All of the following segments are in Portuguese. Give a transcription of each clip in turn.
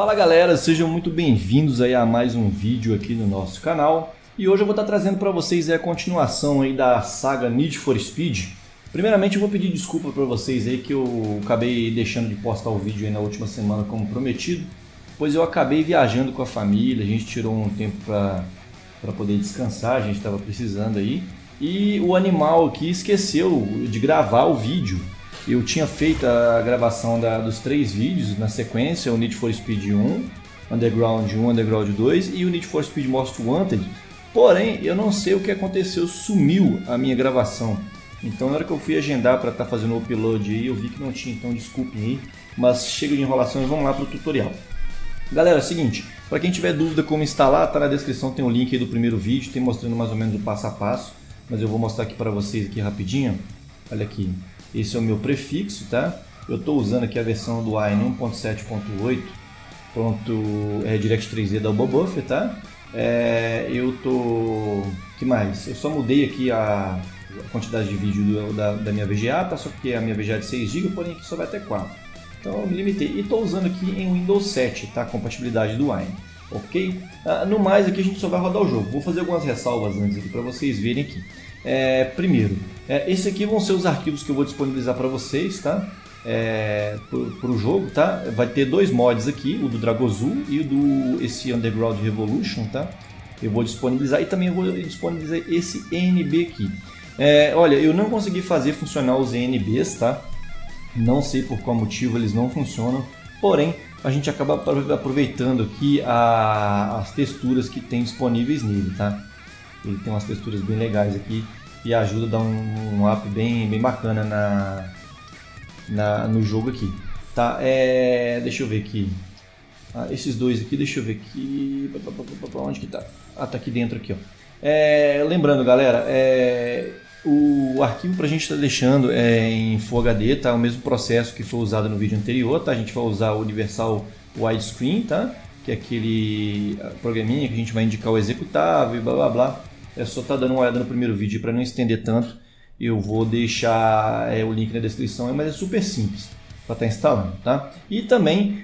Fala galera, sejam muito bem-vindos aí a mais um vídeo aqui no nosso canal. E hoje eu vou estar trazendo para vocês a continuação aí da saga Need for Speed. Primeiramente eu vou pedir desculpa para vocês aí que eu acabei deixando de postar o vídeo aí na última semana como prometido, pois eu acabei viajando com a família, a gente tirou um tempo para poder descansar, a gente estava precisando aí. E o animal aqui esqueceu de gravar o vídeo. Eu tinha feito a gravação dos três vídeos na sequência, o Need for Speed 1, Underground 1, Underground 2 e o Need for Speed Most Wanted. Porém, eu não sei o que aconteceu, sumiu a minha gravação. Então na hora que eu fui agendar para estar fazendo o upload aí, eu vi que não tinha, então desculpem aí. Mas chega de enrolação e vamos lá para o tutorial. Galera, é o seguinte, para quem tiver dúvida como instalar, tá na descrição, tem um link aí do primeiro vídeo, tem mostrando mais ou menos o passo a passo. Mas eu vou mostrar aqui para vocês aqui rapidinho, olha aqui. Esse é o meu prefixo, tá? Eu estou usando aqui a versão do Wine 1.7.8, Direct3D da Ubobuffer, tá? Que mais? Eu só mudei aqui a quantidade de vídeo da minha VGA, tá? Só porque a minha VGA é de 6 GB, porém aqui só vai até 4. Então eu me limitei. E estou usando aqui em Windows 7, tá? A compatibilidade do Wine, ok? No mais, aqui a gente só vai rodar o jogo. Vou fazer algumas ressalvas antes aqui para vocês verem aqui. Primeiro, esse aqui vão ser os arquivos que eu vou disponibilizar para vocês, tá? Para o jogo, tá? Vai ter dois mods aqui, o do Dragon Zu e o do Underground Revolution, tá? Eu vou disponibilizar e também eu vou disponibilizar esse ENB aqui. Olha, eu não consegui fazer funcionar os ENBs, tá? Não sei por qual motivo eles não funcionam, porém a gente acaba aproveitando aqui as texturas que tem disponíveis nele, tá? Ele tem umas texturas bem legais aqui e ajuda a dar um up bem bacana no jogo aqui, tá? Deixa eu ver aqui, esses dois aqui, deixa eu ver aqui, onde que tá? Ah, tá aqui dentro aqui, ó. Lembrando galera, o arquivo pra gente tá deixando em Full HD, tá? O mesmo processo que foi usado no vídeo anterior, tá? A gente vai usar o Universal widescreen, tá? Que é aquele programinha que a gente vai indicar o executável e blá blá blá. É só estar dando uma olhada no primeiro vídeo para não estender tanto. Eu vou deixar o link na descrição, mas é super simples para estar instalando, tá? E também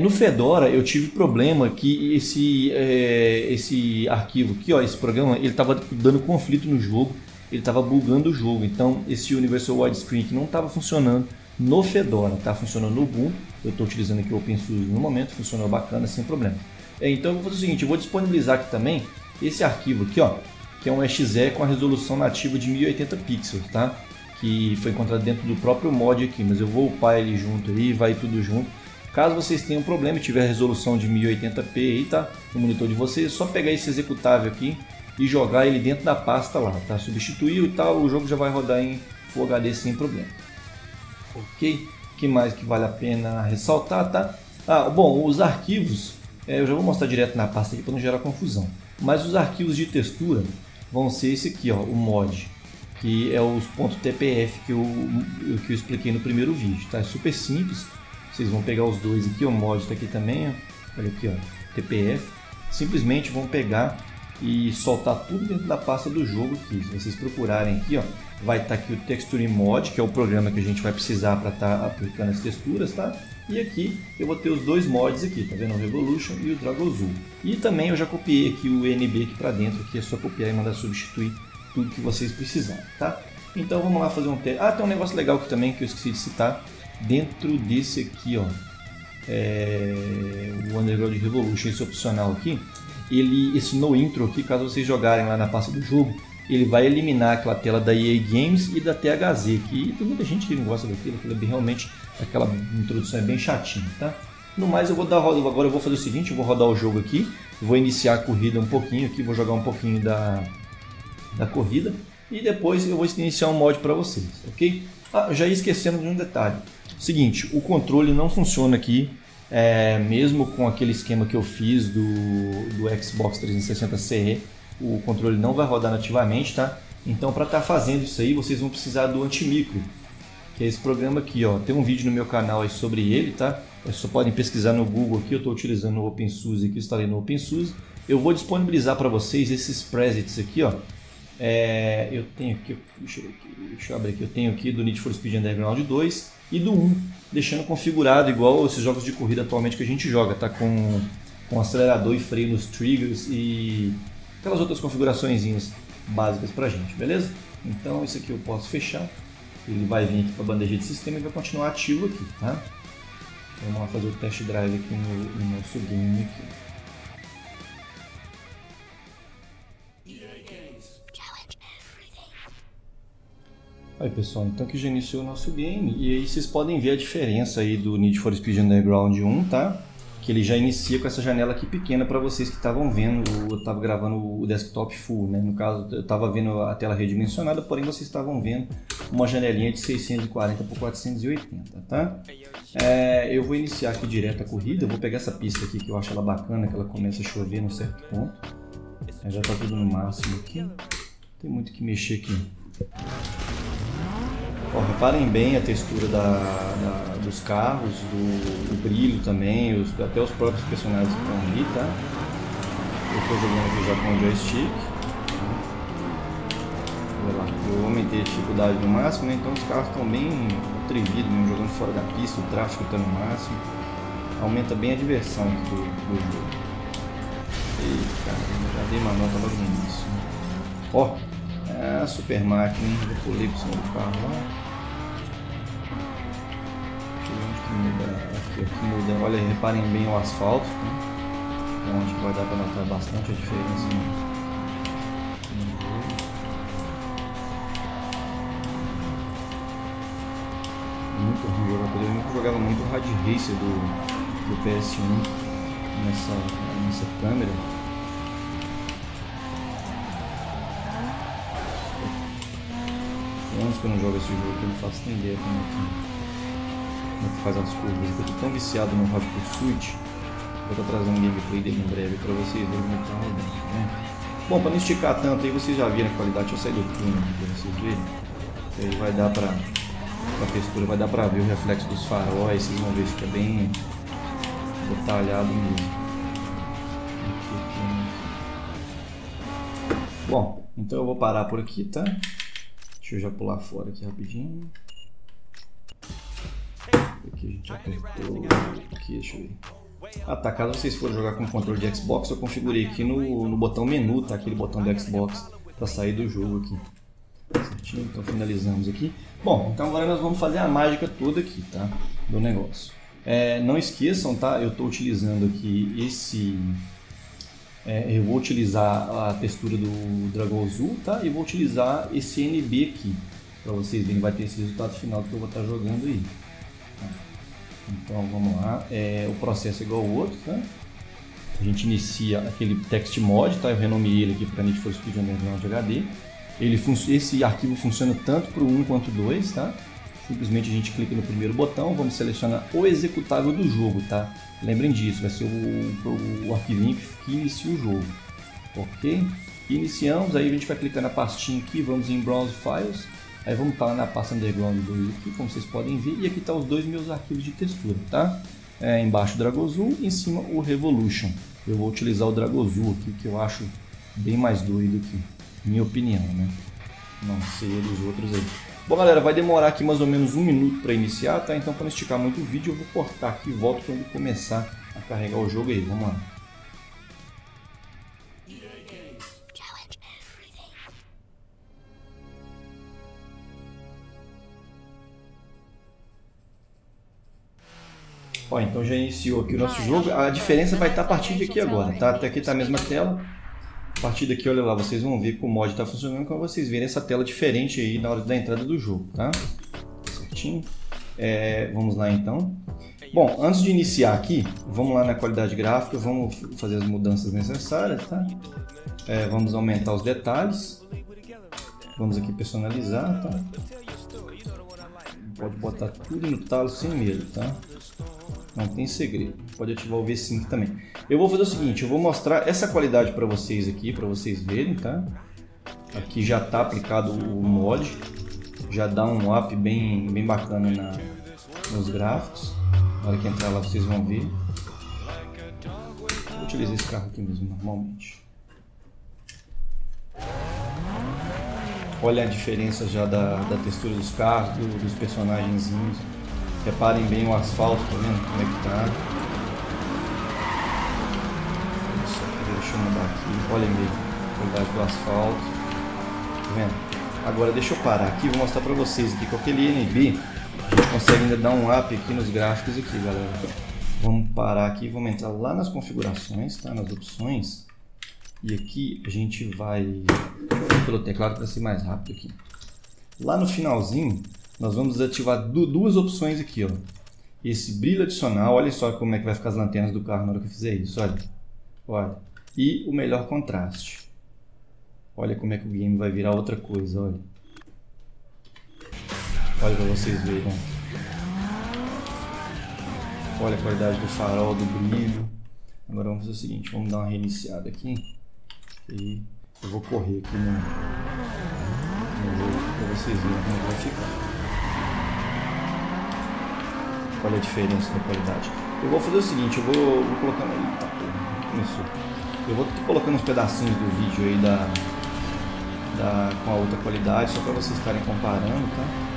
no Fedora eu tive problema que esse arquivo aqui, ó, esse programa, ele estava dando conflito no jogo, ele estava bugando o jogo. Então esse Universal Widescreen que não estava funcionando no Fedora, tá? Funcionando no Ubuntu. Eu estou utilizando aqui o OpenSUSE no momento, funcionou bacana, sem problema. Então eu vou fazer o seguinte, eu vou disponibilizar aqui também esse arquivo aqui, ó, que é um EXE com a resolução nativa de 1080 pixels, tá? Que foi encontrado dentro do próprio mod aqui, mas eu vou upar ele junto aí, vai tudo junto. Caso vocês tenham um problema e tiver a resolução de 1080p aí, tá? No monitor de vocês, é só pegar esse executável aqui e jogar ele dentro da pasta lá, tá? Substituir e tal, o jogo já vai rodar em Full HD sem problema. Ok? Que mais que vale a pena ressaltar, tá? Bom, os arquivos, eu já vou mostrar direto na pasta aqui para não gerar confusão. Mas os arquivos de textura vão ser esse aqui, ó, o mod, que é os .tpf que eu expliquei no primeiro vídeo, tá? É super simples. Vocês vão pegar os dois aqui, o mod tá aqui também, ó. Olha aqui, ó, tpf. Simplesmente vão pegar e soltar tudo dentro da pasta do jogo aqui. Se vocês procurarem aqui, ó, vai estar aqui o Texture Mod, que é o programa que a gente vai precisar para estar aplicando as texturas, tá? E aqui eu vou ter os dois mods aqui, tá vendo? O Revolution e o Dragon Zu. E também eu já copiei aqui o ENB aqui para dentro, que é só copiar e mandar substituir tudo que vocês precisarem, tá? Então vamos lá fazer um teste. Tem um negócio legal aqui também que eu esqueci de citar. Dentro desse aqui, ó, o Underground Revolution, esse opcional aqui, esse no intro aqui, caso vocês jogarem lá na pasta do jogo, ele vai eliminar aquela tela da EA Games e da THZ, que tem muita gente que não gosta daquilo, realmente aquela introdução é bem chatinha, tá? No mais, eu vou agora eu vou fazer o seguinte, eu vou rodar o jogo aqui, vou iniciar a corrida um pouquinho aqui, vou jogar um pouquinho da corrida e depois eu vou iniciar um mod para vocês, ok? Já ia esquecendo de um detalhe, seguinte, o controle não funciona aqui. Mesmo com aquele esquema que eu fiz do Xbox 360 CE, o controle não vai rodar nativamente, tá? Então para estar fazendo isso aí, vocês vão precisar do Antimicro, que é esse programa aqui, ó. Tem um vídeo no meu canal aí sobre ele, tá? Vocês só podem pesquisar no Google aqui, eu estou utilizando o OpenSUSE aqui, instalei no OpenSUSE. Eu vou disponibilizar para vocês esses presets aqui, ó, Eu tenho aqui, deixa eu abrir aqui, eu tenho aqui do Need for Speed Underground 2 e do 1, deixando configurado igual esses jogos de corrida atualmente que a gente joga, tá? Com acelerador e freio nos triggers e aquelas outras configuraçõezinhas básicas pra gente, beleza? Então isso aqui eu posso fechar, ele vai vir aqui pra bandeja de sistema e vai continuar ativo aqui, tá? Vamos lá fazer o test drive aqui no nosso game aqui. Aí pessoal, então aqui já iniciou o nosso game, e aí vocês podem ver a diferença aí do Need for Speed Underground 1, tá? Que ele já inicia com essa janela aqui pequena para vocês que estavam vendo, eu estava gravando o desktop full, né? No caso, eu estava vendo a tela redimensionada, porém vocês estavam vendo uma janelinha de 640 por 480, tá? Eu vou iniciar aqui direto a corrida, eu vou pegar essa pista aqui que eu acho ela bacana, que ela começa a chover num certo ponto. Aí já está tudo no máximo aqui, não tem muito o que mexer aqui. Oh, reparem bem a textura dos carros, do brilho também, até os próprios personagens que estão ali, tá? Eu estou jogando aqui já com o joystick. Olha lá, eu aumentei a dificuldade no máximo, né? Então os carros estão bem atrevidos, né? Jogando fora da pista, o tráfego está no máximo. Aumenta bem a diversão do jogo. Eita, já dei uma nota logo no início. Ó! Oh. Ah, super máquina, hein? Eu pulei por cima do carro lá. Deixa eu ver onde que muda. Olha, reparem bem o asfalto, né? É onde vai dar para notar bastante a diferença, né? Muito ruim jogar, eu nunca jogava muito Rad Racer do PS1 nessa câmera. Que eu não jogo esse jogo, que eu não faço nem ideia como é que faz as curvas. Eu tô tão viciado no Hot Pursuit, eu vou trazer um gameplay dele em breve para vocês verem como tá rodando, né? Bom, para não esticar tanto aí, vocês já viram a qualidade. Deixa eu sair do túnel para vocês verem. Aí vai dar para a textura, vai dar para ver o reflexo dos faróis, vocês vão ver, fica bem detalhado mesmo. Bom, então eu vou parar por aqui, tá? Deixa eu já pular fora aqui rapidinho. Aqui a gente já apertou. Aqui, deixa eu ver. Ah tá, caso vocês forem jogar com o controle de Xbox, eu configurei aqui no botão menu, tá? Aquele botão do Xbox para sair do jogo aqui. Certinho, então finalizamos aqui. Bom, então agora nós vamos fazer a mágica toda aqui, tá? Do negócio. Não esqueçam, tá? Eu tô utilizando aqui esse... eu vou utilizar a textura do Dragon Zu, tá? E vou utilizar esse ENB aqui, para vocês verem, vai ter esse resultado final que eu vou estar jogando aí. Então vamos lá, o processo é igual ao outro, tá? A gente inicia aquele Text Mod, tá? Eu renomeei ele aqui para Need for Speed Underground HD. Esse arquivo funciona tanto para o 1 quanto o 2, tá? Simplesmente a gente clica no primeiro botão, vamos selecionar o executável do jogo, tá? Lembrem disso, vai ser o arquivinho que inicia o jogo, ok? Iniciamos, aí a gente vai clicar na pastinha aqui, vamos em Browse Files, aí vamos estar na pasta Underground 2 aqui, como vocês podem ver, e aqui estão os dois meus arquivos de textura, tá? Embaixo o Dragon Zu, em cima o Revolution. Eu vou utilizar o Dragon Zu aqui, que eu acho bem mais doido aqui, minha opinião, né? Não sei dos outros aí. Bom galera, vai demorar aqui mais ou menos um minuto para iniciar, tá? Então para não esticar muito o vídeo eu vou cortar aqui e volto quando começar a carregar o jogo aí, vamos lá. Ó, então já iniciou aqui o nosso jogo, a diferença vai estar a partir de aqui agora, tá? Até aqui tá a mesma tela. A partir daqui, olha lá, vocês vão ver que o mod está funcionando quando vocês verem essa tela diferente aí na hora da entrada do jogo, tá? Certinho? Vamos lá então. Bom, antes de iniciar aqui, vamos lá na qualidade gráfica, vamos fazer as mudanças necessárias, tá? Vamos aumentar os detalhes. Vamos aqui personalizar, tá? Pode botar tudo no talo sem medo, tá? Não tem segredo. Pode ativar o VSync também. Eu vou fazer o seguinte, eu vou mostrar essa qualidade para vocês aqui, para vocês verem, tá? Aqui já está aplicado o mod, já dá um up bem bacana nos gráficos. Na hora que entrar lá vocês vão ver. Vou utilizar esse carro aqui mesmo, normalmente. Olha a diferença já da textura dos carros, dos personagenzinhos. Reparem bem o asfalto, tá vendo como é que tá? Deixa eu mudar aqui, olhem bem a qualidade do asfalto, tá vendo? Agora deixa eu parar aqui, vou mostrar pra vocês aqui com aquele ENB a gente consegue ainda dar um up aqui nos gráficos aqui, galera. Vamos parar aqui, vamos entrar lá nas configurações, tá? Nas opções. E aqui a gente vai, deixa eu ir pelo teclado para ser mais rápido aqui. Lá no finalzinho, nós vamos ativar duas opções aqui, ó. Esse brilho adicional, olha só como é que vai ficar as lanternas do carro na hora que eu fizer isso, olha. Olha. E o melhor contraste. Olha como é que o game vai virar outra coisa, olha. Olha para vocês verem. Olha a qualidade do farol, do brilho. Agora vamos fazer o seguinte, vamos dar uma reiniciada aqui. E eu vou correr aqui no jogo para vocês verem como vai ficar. Olha a diferença da qualidade. Eu vou fazer o seguinte, eu vou colocar ali, tá, começou. Eu vou colocando uns pedacinhos do vídeo aí com a outra qualidade, só para vocês estarem comparando, tá?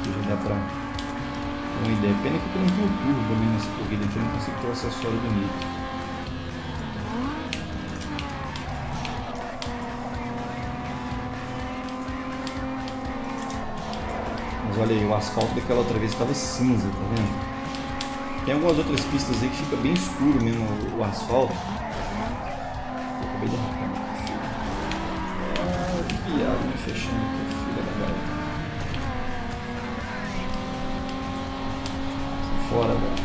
Aqui já dá pra uma ideia. Pena que eu não tenho curva ali nessa corrida aqui, eu não consigo ter o acessório do Need. Mas olha aí, o asfalto daquela outra vez estava cinza, tá vendo? Tem algumas outras pistas aí que fica bem escuro mesmo o asfalto. Eu acabei de arrancar aqui, filho. Ah, que piada, me fechando aqui, filha da garota. Fora, velho.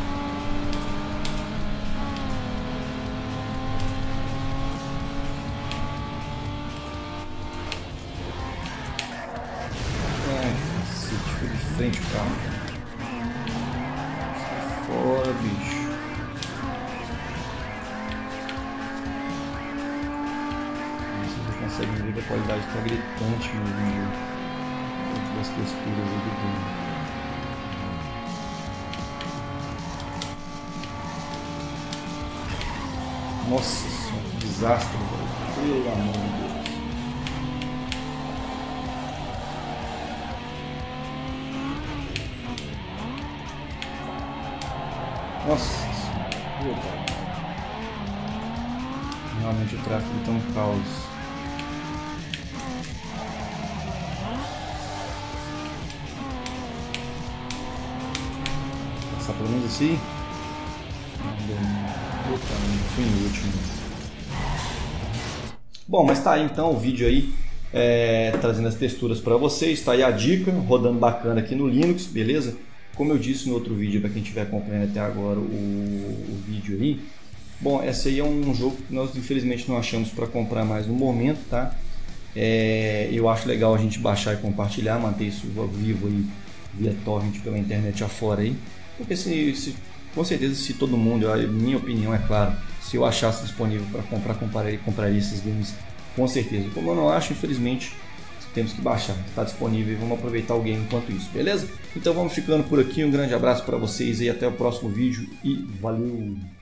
Ai, cacete, foi de frente o carro. Sai fora, bicho. Vocês conseguem ver que a qualidade está gritante mesmo. Das texturas aí do game. Nossa senhora, que desastre, velho. Pelo amor de Deus. Nossa senhora, puta. Realmente o tráfego tá um caos. Passar pelo menos assim. Fui inútil. Bom, mas tá aí então o vídeo aí trazendo as texturas para vocês, tá aí a dica, rodando bacana aqui no Linux, beleza? Como eu disse no outro vídeo, para quem estiver acompanhando até agora o vídeo aí, bom, esse aí é um jogo que nós infelizmente não achamos para comprar mais no momento, tá? Eu acho legal a gente baixar e compartilhar, manter isso vivo aí via torrent pela internet afora aí, porque se com certeza, se todo mundo, a minha opinião é claro, se eu achasse disponível para compraria esses games com certeza. Como eu não acho, infelizmente, temos que baixar, está disponível e vamos aproveitar o game enquanto isso, beleza? Então vamos ficando por aqui, um grande abraço para vocês e até o próximo vídeo e valeu!